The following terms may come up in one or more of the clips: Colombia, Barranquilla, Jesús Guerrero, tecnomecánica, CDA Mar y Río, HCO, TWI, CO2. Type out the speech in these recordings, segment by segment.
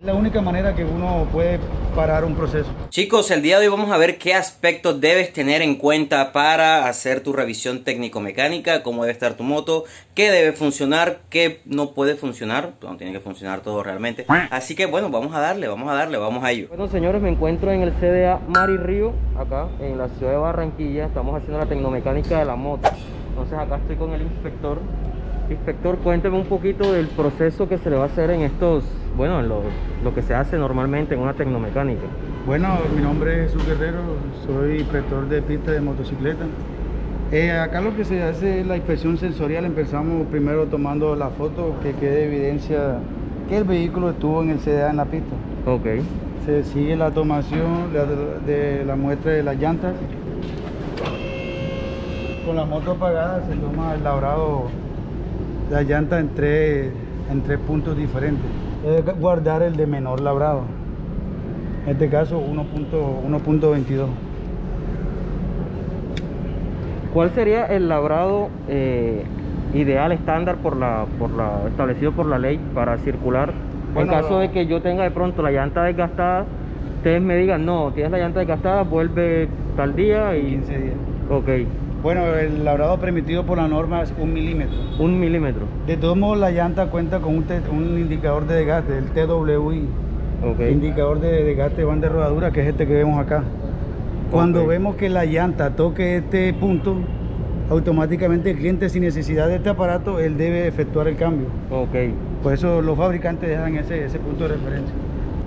Es la única manera que uno puede parar un proceso. Chicos, el día de hoy vamos a ver qué aspectos debes tener en cuenta para hacer tu revisión técnico-mecánica, cómo debe estar tu moto, qué debe funcionar, qué no puede funcionar, no tiene que funcionar todo realmente. Así que bueno, vamos a darle, vamos a ello. Bueno señores, me encuentro en el CDA Mar y Río, acá en la ciudad de Barranquilla. Estamos haciendo la tecnomecánica de la moto. Entonces acá estoy con el inspector. Inspector, cuénteme un poquito del proceso que se le va a hacer en estos, bueno, lo que se hace normalmente en una tecnomecánica. Bueno, mi nombre es Jesús Guerrero, soy inspector de pista de motocicleta. Acá lo que se hace es la inspección sensorial. Empezamos primero tomando la foto que quede evidencia que el vehículo estuvo en el CDA en la pista. Ok. Se sigue la tomación de la muestra de las llantas. Con la moto apagada se toma el labrado. La llanta en tres puntos diferentes. Guardar el de menor labrado, en este caso 1.22. ¿Cuál sería el labrado ideal, estándar establecido por la ley para circular? Bueno, en caso de que yo tenga de pronto la llanta desgastada, ustedes me digan, no, tienes la llanta desgastada, vuelve tal día y... 15 días. Ok. Bueno, el labrado permitido por la norma es 1 milímetro. 1 milímetro. De todos modos, la llanta cuenta con un indicador de desgaste, el TWI. Okay. Indicador de desgaste de banda de rodadura, que es este que vemos acá. Cuando okay. Vemos que la llanta toque este punto, automáticamente el cliente, sin necesidad de este aparato, él debe efectuar el cambio. Ok. Por eso los fabricantes dejan ese punto de referencia.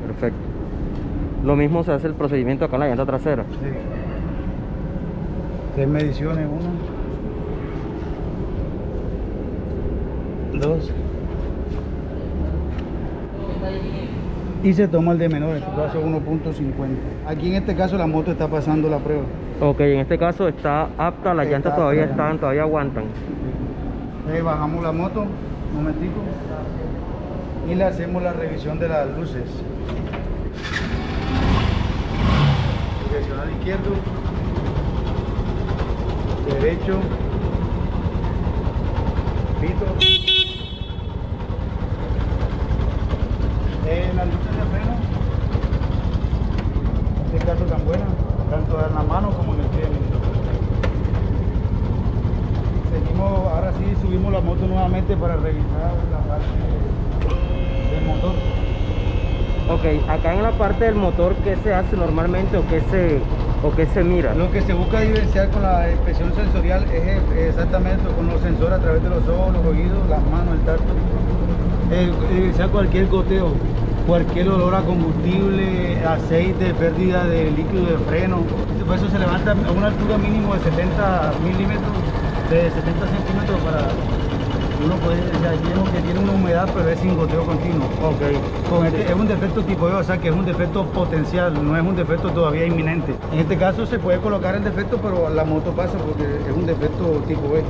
Perfecto. Lo mismo se hace el procedimiento acá en la llanta trasera. Sí. 3 mediciones, 1, 2. Y se toma el de menor, en este caso 1.50. Aquí en este caso la moto está pasando la prueba. Ok, en este caso está apta, las llantas todavía están, todavía aguantan. Bajamos la moto, un momentico. Y le hacemos la revisión de las luces. Direccional izquierdo. Derecho, pito. Las luces de freno, en este caso tan buena, tanto en la mano como en el pie. Seguimos, ahora sí subimos la moto nuevamente para revisar la parte del motor. Ok, acá en la parte del motor, ¿qué se hace normalmente o qué se... ¿O qué se mira? Lo que se busca evidenciar con la inspección sensorial es exactamente con los sensores a través de los ojos, los oídos, las manos, el tacto. Evidenciar cualquier goteo, cualquier olor a combustible, aceite, pérdida de líquido de freno. Por eso se levanta a una altura mínimo de 70 milímetros, de 70 centímetros para... Uno puede decir que tiene una humedad, pero es sin goteo continuo. Okay. Con este, es un defecto tipo B, o sea que es un defecto potencial, no es un defecto todavía inminente. En este caso se puede colocar el defecto, pero la moto pasa porque es un defecto tipo B.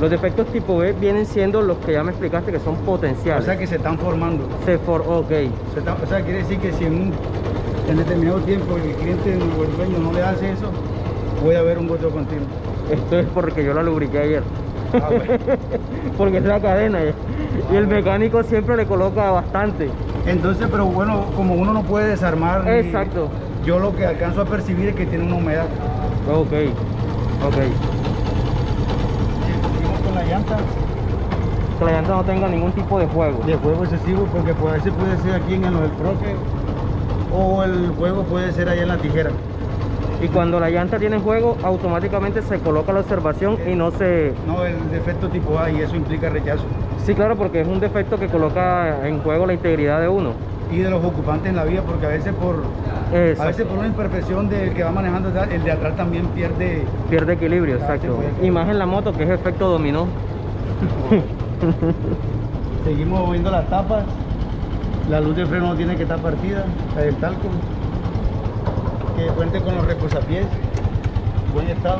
Los defectos tipo B vienen siendo los que ya me explicaste que son potenciales. O sea que se están formando. Ok. O sea, quiere decir que si en determinado tiempo el cliente o el dueño no le hace eso, puede haber un goteo continuo. Esto es porque yo la lubriqué ayer. Ah, bueno. Porque es la cadena y el mecánico siempre le coloca bastante. Entonces, pero bueno, como uno no puede desarmar. Exacto. Yo lo que alcanzo a percibir es que tiene una humedad. Ok. Seguimos con la llanta. Que la llanta no tenga ningún tipo de juego. De juego excesivo, porque a veces puede ser aquí en el croque o el juego puede ser allá en la tijera. Y cuando la llanta tiene juego, automáticamente se coloca la observación y no se... No, el defecto tipo A, y eso implica rechazo. Sí, claro, porque es un defecto que coloca en juego la integridad de uno. Y de los ocupantes en la vía, porque a veces por una imperfección del que va manejando, el de atrás también pierde... Pierde equilibrio, exacto. Y más en la moto, que es efecto dominó. Seguimos moviendo las tapas. La luz de freno no tiene que estar partida, el talco. Que cuente con los reposapiés, buen estado,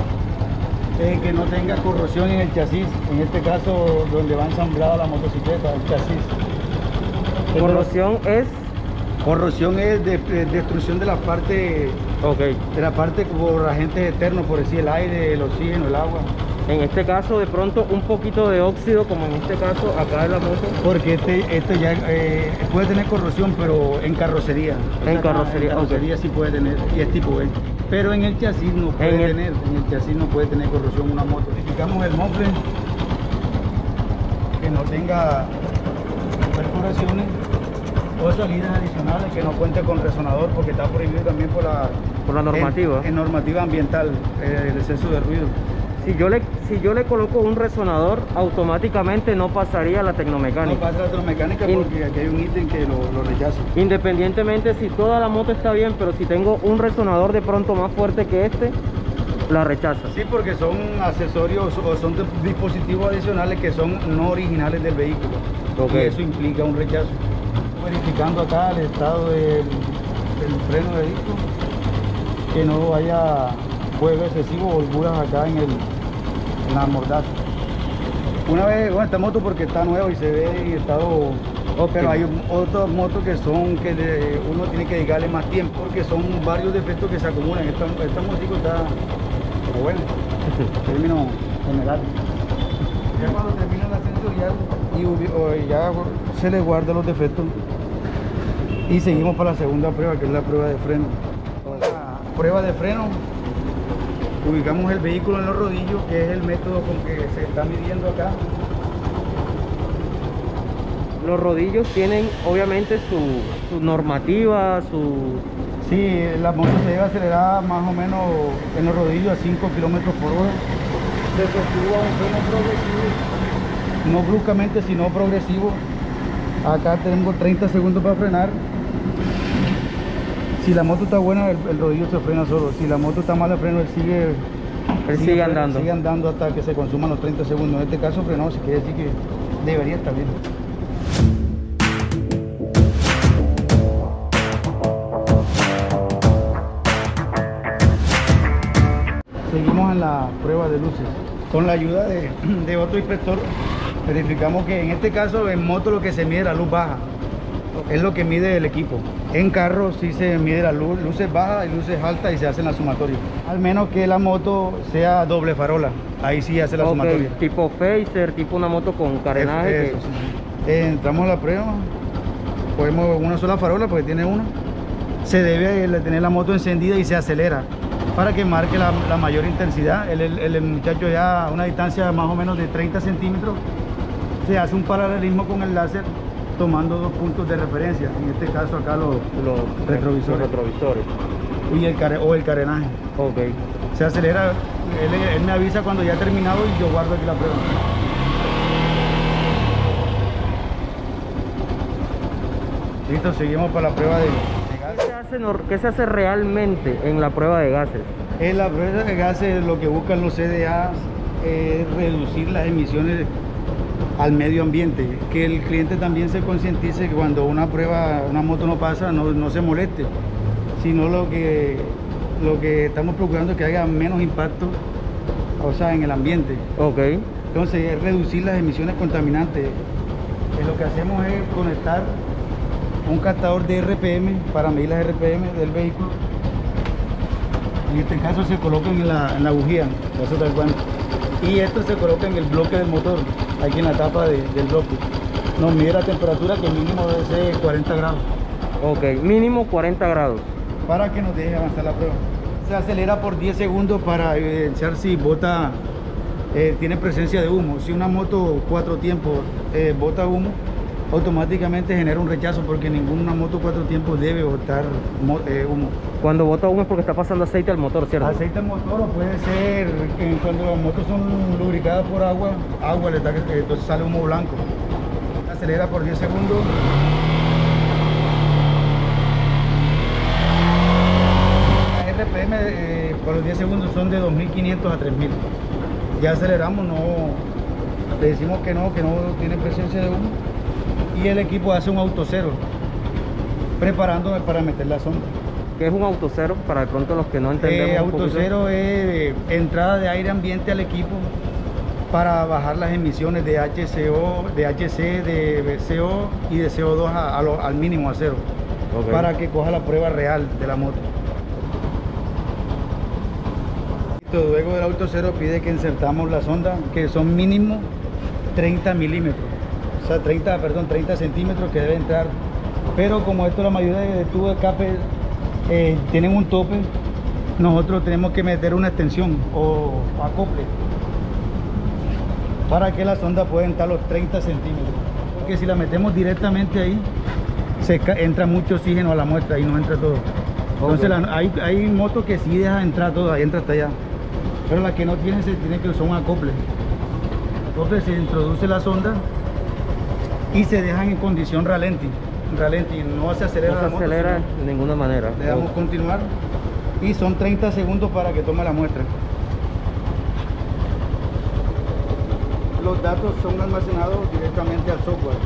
que no tenga corrosión en el chasis, en este caso donde va ensamblada la motocicleta, el chasis. ¿Corrosión es? Corrosión es destrucción de la parte, okay. De la parte por agentes externos, por decir el aire, el oxígeno, el agua. En este caso, de pronto, un poquito de óxido, como en este caso, acá de la moto. Porque este ya puede tener corrosión, pero en carrocería. En carrocería sí puede tener, y es tipo B. Pero en el chasis no puede tener, en el chasis no puede tener corrosión una moto. Verificamos el mofle, que no tenga perforaciones o salidas adicionales, que no cuente con resonador, porque está prohibido también por la normativa. En normativa ambiental, el exceso de ruido. Si yo le coloco un resonador, automáticamente no pasaría la tecnomecánica. No pasa la tecnomecánica porque aquí hay un ítem que lo rechaza. Independientemente si toda la moto está bien, pero si tengo un resonador de pronto más fuerte que este, la rechaza. Sí, porque son accesorios o son dispositivos adicionales que son no originales del vehículo. Okay. Y eso implica un rechazo. Verificando acá el estado del freno de disco, que no haya juego excesivo o holguras acá en el... la mordaza. Una vez, bueno, esta moto porque está nueva y se ve en estado, pero hay otras motos que son uno tiene que dedicarle más tiempo porque son varios defectos que se acumulan. Esta motico está buena, término general. Ya cuando termina la sensorial y ya se le guarda los defectos y seguimos para la segunda prueba, que es la prueba de freno. La prueba de freno, ubicamos el vehículo en los rodillos, que es el método con que se está midiendo acá. Los rodillos tienen obviamente su normativa, Sí, la moto se debe acelerar más o menos en los rodillos a 5 km/h. Se efectúa un freno progresivo, no bruscamente sino progresivo. Acá tengo 30 segundos para frenar. Si la moto está buena, el rodillo se frena solo. Si la moto está mala, el freno sigue andando. Sigue andando hasta que se consuman los 30 segundos. En este caso frenó, si quiere decir que debería estar bien. Seguimos en la prueba de luces. Con la ayuda de otro inspector, verificamos que en este caso en moto lo que se mide es la luz baja. Es lo que mide el equipo. En carro sí se mide la luz, luces bajas y luces altas, y se hacen la sumatoria. Al menos que la moto sea doble farola, ahí sí hace la sumatoria. Tipo Facer, tipo una moto con carenaje. Eso, sí. Entramos a la prueba, podemos una sola farola porque tiene una. Se debe tener la moto encendida y se acelera para que marque la mayor intensidad. El muchacho ya a una distancia más o menos de 30 centímetros se hace un paralelismo con el láser, tomando dos puntos de referencia, en este caso acá los retrovisores. Y el carenaje. Okay. Se acelera, él me avisa cuando ya ha terminado y yo guardo aquí la prueba. Listo, seguimos para la prueba de gases. ¿Qué se hace realmente en la prueba de gases? En la prueba de gases lo que buscan los CDA es reducir las emisiones al medio ambiente, que el cliente también se concientice que cuando una moto no pasa, no se moleste, sino lo que estamos procurando es que haya menos impacto, o sea, en el ambiente. Okay. Entonces es reducir las emisiones contaminantes. Lo que hacemos es conectar un captador de RPM para medir las RPM del vehículo. En este caso se coloca en la bujía, eso tal cual. Y esto se coloca en el bloque del motor, aquí en la tapa del bloque. Nos mide la temperatura, que mínimo debe ser 40 grados. Ok, mínimo 40 grados. Para que nos deje avanzar la prueba. Se acelera por 10 segundos para evidenciar si bota, tiene presencia de humo. Si una moto 4 tiempos bota humo, automáticamente genera un rechazo, porque ninguna moto 4 tiempos debe botar humo. Cuando bota humo es porque está pasando aceite al motor, ¿cierto? Aceite al motor, o puede ser cuando las motos son lubricadas por agua le da, entonces sale humo blanco. Acelera por 10 segundos. La RPM por los 10 segundos son de 2500 a 3000. Ya aceleramos, le decimos que no tiene presencia de humo. Y el equipo hace un autocero, preparándome para meter la sonda. ¿Qué es un autocero? Para de pronto los que no entendemos. Autocero es entrada de aire ambiente al equipo para bajar las emisiones de HCO, de HC, de CO y de CO2 al mínimo, a cero. Okay. Para que coja la prueba real de la moto. Luego el auto cero pide que insertamos la sonda, que son mínimo 30 milímetros, o sea 30 centímetros que debe entrar, pero como esto la mayoría de tubos de escape tienen un tope, nosotros tenemos que meter una extensión o acople para que la sonda pueda entrar los 30 centímetros, porque si la metemos directamente ahí se entra mucho oxígeno a la muestra y no entra todo. Entonces hay motos que sí dejan entrar todo, ahí entra hasta allá, pero las que no tienen se tienen que usar un acople. Entonces se introduce la sonda y se dejan en condición ralenti, no se acelera, no se acelera la moto, de ninguna manera. Le damos continuar y son 30 segundos para que tome la muestra. Los datos son almacenados directamente al software.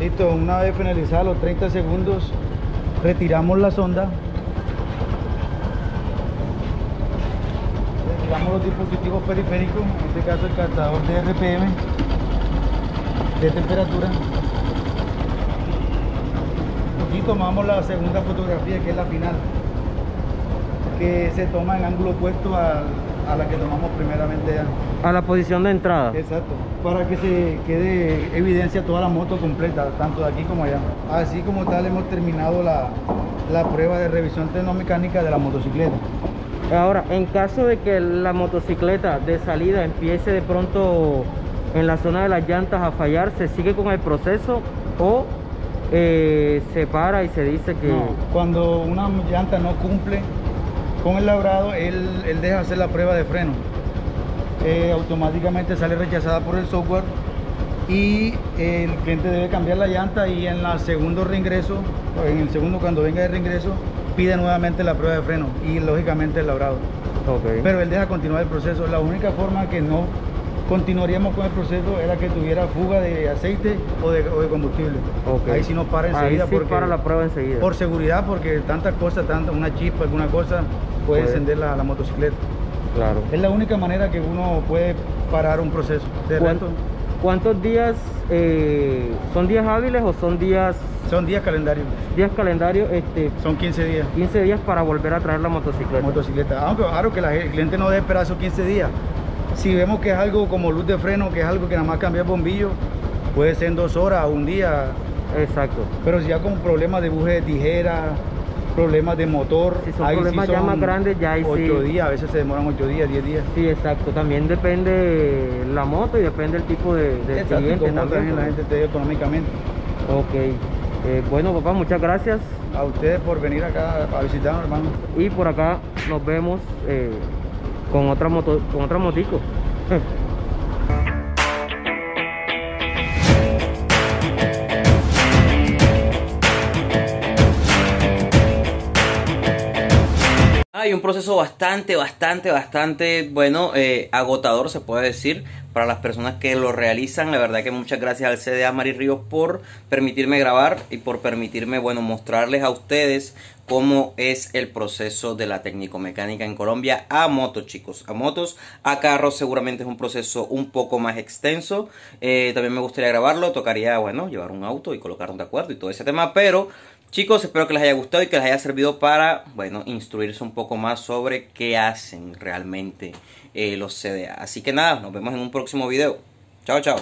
Listo, una vez finalizados los 30 segundos, retiramos la sonda, retiramos los dispositivos periféricos, en este caso el captador de RPM, de temperatura, y tomamos la segunda fotografía, que es la final, que se toma en ángulo opuesto a la que tomamos primeramente, a la posición de entrada. Exacto, para que se quede evidencia toda la moto completa, tanto de aquí como allá. Así como tal hemos terminado la prueba de revisión tecnomecánica de la motocicleta. Ahora, en caso de que la motocicleta de salida empiece de pronto en la zona de las llantas a fallar, ¿se sigue con el proceso o se para y se dice que...? No, cuando una llanta no cumple con el labrado, él deja hacer la prueba de freno. Automáticamente sale rechazada por el software y el cliente debe cambiar la llanta, y en la segundo reingreso, cuando venga de reingreso, pide nuevamente la prueba de freno y lógicamente el labrado. Okay. Pero él deja continuar el proceso. La única forma que no continuaríamos con el proceso era que tuviera fuga de aceite o de combustible. Okay. Ahí sí nos para enseguida, sí, porque para la prueba enseguida, por seguridad, porque tantas cosas, una chispa, alguna cosa puede encender la motocicleta. Claro. Es la única manera que uno puede parar un proceso. ¿Cuántos días? ¿Son días hábiles o son días...? Son días calendarios. Días calendarios, son 15 días. 15 días para volver a traer la motocicleta. Aunque claro que el cliente no debe esperar esos 15 días. Si vemos que es algo como luz de freno, que es algo que nada más cambia el bombillo, puede ser en 2 horas, un día. Exacto. Pero si ya con problemas de buje de tijera, problemas de motor, si son problemas sí son ya más grandes, ya hay 8 días, a veces se demoran 8 días, 10 días. Sí, exacto, también depende la moto y depende el tipo de cliente, cómo también la gente esté económicamente. Ok, bueno papá, muchas gracias a ustedes por venir acá a visitarnos, hermano, y por acá nos vemos con otra moto, con otra motico. Hay un proceso bastante bueno, agotador se puede decir para las personas que lo realizan. La verdad que muchas gracias al CDA Mar y Río por permitirme grabar y por permitirme, bueno, mostrarles a ustedes cómo es el proceso de la técnico-mecánica en Colombia a motos, chicos, a motos. A carros seguramente es un proceso un poco más extenso. También me gustaría grabarlo, tocaría, bueno, llevar un auto y colocarnos de acuerdo y todo ese tema, pero... Chicos, espero que les haya gustado y que les haya servido para, bueno, instruirse un poco más sobre qué hacen realmente los CDA. Así que nada, nos vemos en un próximo video. Chao, chao.